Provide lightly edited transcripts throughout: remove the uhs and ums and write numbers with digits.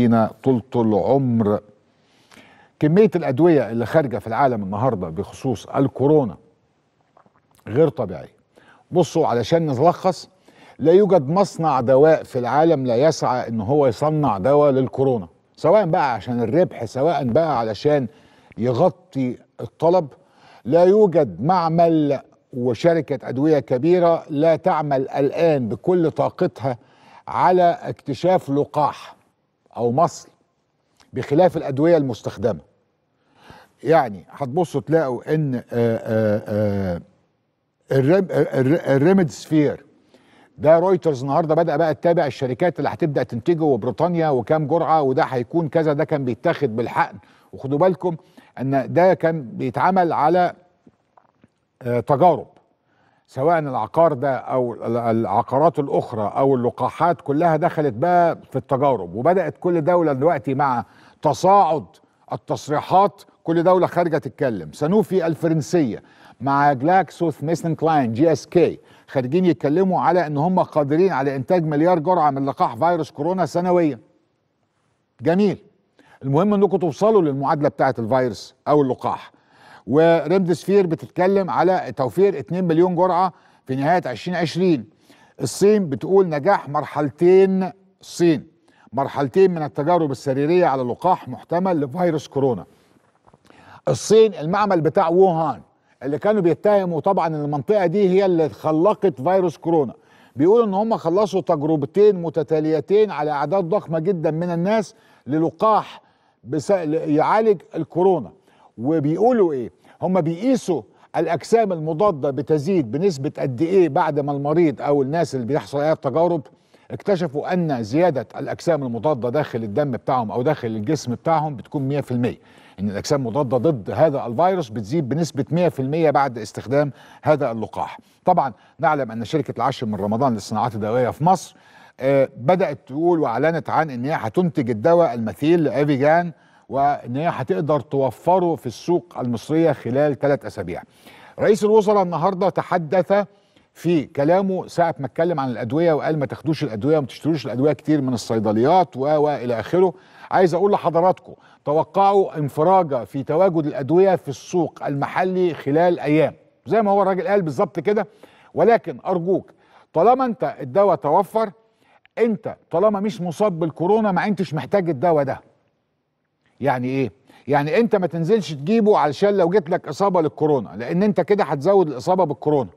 يدينا طولة العمر. كمية الأدوية اللي خارجة في العالم النهاردة بخصوص الكورونا غير طبيعية. بصوا علشان نلخص، لا يوجد مصنع دواء في العالم لا يسعى إن هو يصنع دواء للكورونا، سواء بقى عشان الربح سواء بقى علشان يغطي الطلب. لا يوجد معمل وشركة أدوية كبيرة لا تعمل الآن بكل طاقتها على اكتشاف لقاح أو مصل، بخلاف الأدوية المستخدمة. يعني هتبصوا تلاقوا إن الريمدسفير ده رويترز النهارده بدأ بقى تتابع الشركات اللي هتبدأ تنتجه، وبريطانيا وكام جرعة، وده هيكون كذا، ده كان بيتاخد بالحقن. وخدوا بالكم أن ده كان بيتعمل على تجارب، سواء العقار ده أو العقارات الأخرى أو اللقاحات كلها دخلت بقى في التجارب. وبدأت كل دولة دلوقتي مع تصاعد التصريحات كل دولة خارجة تتكلم. سانوفي الفرنسية مع GlaxoSmithKline GSK خارجين يتكلموا على أن هم قادرين على إنتاج 1,000,000,000 جرعة من لقاح فيروس كورونا سنويا. جميل، المهم أنكم توصلوا للمعادلة بتاعة الفيروس أو اللقاح. وريمدسفير بتتكلم على توفير 2,000,000 جرعة في نهاية 2020. الصين بتقول نجاح مرحلتين، الصين مرحلتين من التجارب السريرية على لقاح محتمل لفيروس كورونا. الصين المعمل بتاع ووهان اللي كانوا بيتهموا طبعا ان المنطقة دي هي اللي خلقت فيروس كورونا، بيقولوا ان هم خلصوا تجربتين متتاليتين على اعداد ضخمة جدا من الناس للقاح يعالج الكورونا. وبيقولوا ايه؟ هم بيقيسوا الاجسام المضاده بتزيد بنسبه قد ايه بعد ما المريض او الناس اللي بيحصل عليها التجارب. اكتشفوا ان زياده الاجسام المضاده داخل الدم بتاعهم او داخل الجسم بتاعهم بتكون 100%، ان الاجسام المضاده ضد هذا الفيروس بتزيد بنسبه 100% بعد استخدام هذا اللقاح. طبعا نعلم ان شركه العاشر من رمضان للصناعات الدوائيه في مصر بدات تقول واعلنت عن ان هي هتنتج الدواء المثيل لافيجان، وإن هي هتقدر توفره في السوق المصرية خلال 3 أسابيع. رئيس الوزراء النهاردة تحدث في كلامه ساعة ما اتكلم عن الأدوية وقال ما تاخدوش الأدوية وما تشتروش الأدوية كتير من الصيدليات وإلى آخره. عايز أقول لحضراتكم توقعوا انفراجة في تواجد الأدوية في السوق المحلي خلال أيام، زي ما هو الراجل قال بالظبط كده. ولكن أرجوك طالما أنت الدواء توفر، أنت طالما مش مصاب بالكورونا ما أنتش محتاج الدواء ده. يعني ايه؟ يعني انت ما تنزلش تجيبه علشان لو جت لك اصابه للكورونا، لان انت كده هتزود الاصابه بالكورونا.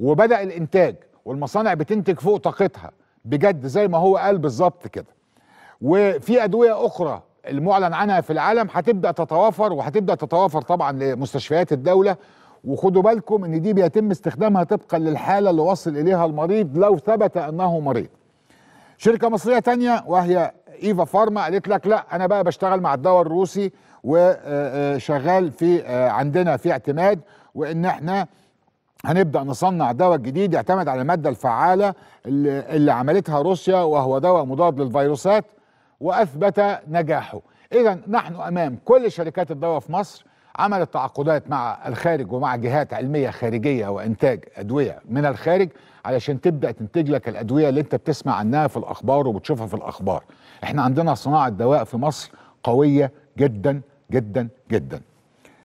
وبدا الانتاج والمصانع بتنتج فوق طاقتها بجد زي ما هو قال بالظبط كده. وفي ادويه اخرى المعلن عنها في العالم هتبدا تتوافر، وهتبدا تتوافر طبعا لمستشفيات الدوله. وخدوا بالكم ان دي بيتم استخدامها طبقا للحاله اللي وصل اليها المريض لو ثبت انه مريض. شركه مصريه تانية وهي إيفا فارما قالت لك لا، أنا بقى بشتغل مع الدواء الروسي وشغال في عندنا في اعتماد، وإن إحنا هنبدأ نصنع دواء جديد يعتمد على المادة الفعالة اللي عملتها روسيا، وهو دواء مضاد للفيروسات، وأثبت نجاحه. إذا نحن أمام كل شركات الدواء في مصر عملت تعاقدات مع الخارج ومع جهات علمية خارجية وإنتاج أدوية من الخارج علشان تبدأ تنتج لك الأدوية اللي أنت بتسمع عنها في الأخبار وبتشوفها في الأخبار. إحنا عندنا صناعة دواء في مصر قوية جدا جدا جدا.